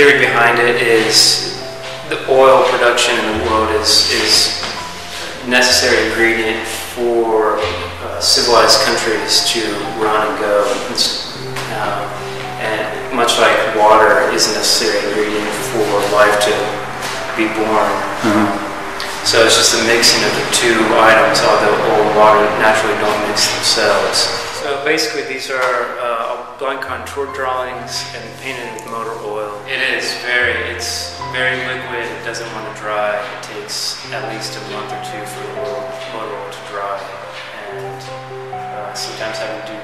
theory behind it is the oil production in the world is a necessary ingredient for civilized countries to run and go. And much like water is a necessary ingredient for life to be born. Mm-hmm. So it's just the mixing of the two items, although oil and water naturally don't mix themselves. So basically these are blank contour drawings and painted with motor oil. It's very liquid, it doesn't want to dry. It takes at least a month or two for the motor oil to dry. And sometimes I would do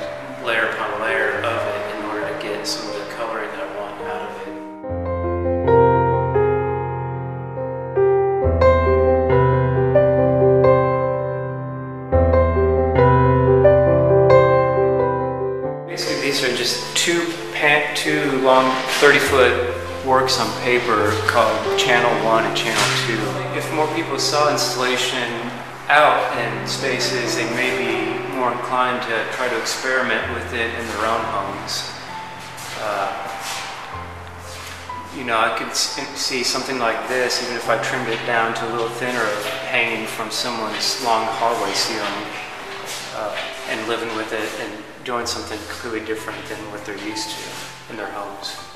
layer upon layer of it in order to get some of the coloring that I want out of it. These are just two long 30-foot works on paper called Channel 1 and Channel 2. If more people saw installation out in spaces, they may be more inclined to try to experiment with it in their own homes. You know, I could see something like this, even if I trimmed it down to a little thinner, hanging from someone's long hallway ceiling and living with it and doing something completely different than what they're used to in their homes.